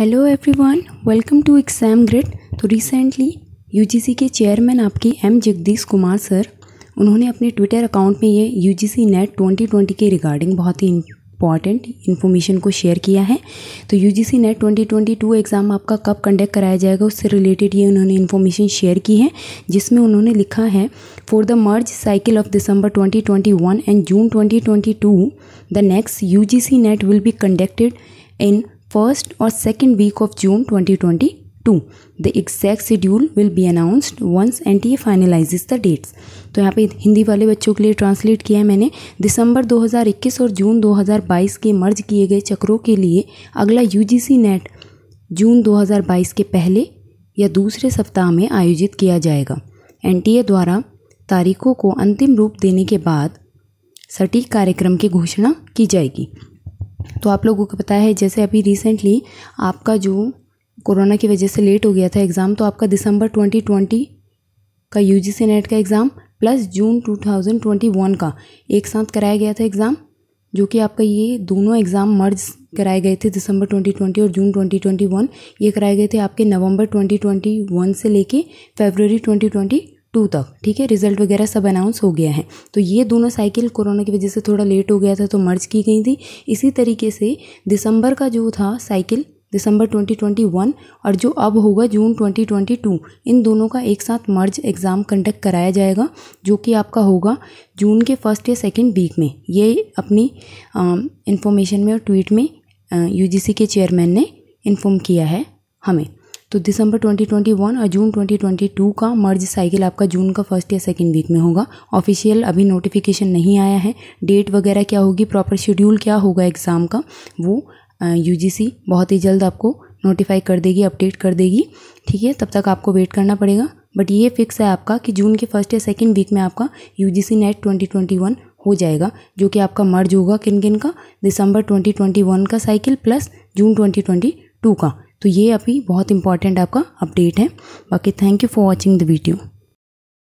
Hello everyone, welcome to exam grit. तो recently UGC के chairman आपके एम जगदीश कुमार सर, उन्होंने अपने ट्विटर अकाउंट में ये यूजीसी नेट 2020 के रिगार्डिंग बहुत ही इम्पॉर्टेंट इन्फॉर्मेशन को शेयर किया है। तो यूजीसी नेट 2022 एग्ज़ाम आपका कब कंडक्ट कराया जाएगा, उससे रिलेटेड ये उन्होंने इन्फॉर्मेशन शेयर की है, जिसमें उन्होंने लिखा है for the merge cycle of December 2021 and June 2022 the next UGC NET will be conducted in first और second week of June 2022। The exact schedule will be announced once NTA finalizes the dates. तो यहाँ पे हिंदी वाले बच्चों के लिए translate किया है मैंने। दिसंबर 2021 और जून 2022 के मर्ज किए गए चक्रों के लिए अगला यूजीसी नेट जून 2022 के पहले या दूसरे सप्ताह में आयोजित किया जाएगा। एनटीए द्वारा तारीखों को अंतिम रूप देने के बाद सटीक कार्यक्रम की घोषणा की जाएगी। तो आप लोगों को पता है, जैसे अभी रिसेंटली आपका जो कोरोना की वजह से लेट हो गया था एग्ज़ाम, तो आपका दिसंबर 2020 का यूजीसी नेट का एग्ज़ाम प्लस जून 2021 का एक साथ कराया गया था एग्ज़ाम, जो कि आपका ये दोनों एग्ज़ाम मर्ज कराए गए थे। दिसंबर 2020 और जून 2021 ये कराए गए थे आपके नवंबर 2021 से लेके फरवरी 2022 तक। ठीक है, रिजल्ट वगैरह सब अनाउंस हो गया है। तो ये दोनों साइकिल कोरोना की वजह से थोड़ा लेट हो गया था, तो मर्ज की गई थी। इसी तरीके से दिसंबर का जो था साइकिल, दिसंबर 2021 और जो अब होगा जून 2022, इन दोनों का एक साथ मर्ज एग्ज़ाम कंडक्ट कराया जाएगा, जो कि आपका होगा जून के फर्स्ट या सेकेंड वीक में। ये अपनी इन्फॉर्मेशन में और ट्वीट में यूजीसी के चेयरमैन ने इन्फॉर्म किया है हमें। तो दिसंबर 2021 और जून 2022 का मर्ज साइकिल आपका जून का फर्स्ट या सेकेंड वीक में होगा। ऑफिशियल अभी नोटिफिकेशन नहीं आया है, डेट वगैरह क्या होगी, प्रॉपर शेड्यूल क्या होगा एग्ज़ाम का, वो यूजीसी बहुत ही जल्द आपको नोटिफाई कर देगी, अपडेट कर देगी। ठीक है, तब तक आपको वेट करना पड़ेगा, बट ये फिक्स है आपका कि जून के फर्स्ट या सेकेंड वीक में आपका यूजीसी नेट 2021 हो जाएगा, जो कि आपका मर्ज होगा किन किन का, दिसंबर 2021 का साइकिल प्लस जून 2022 का। तो ये अभी बहुत इंपॉर्टेंट आपका अपडेट है। बाकी thank you for watching the video.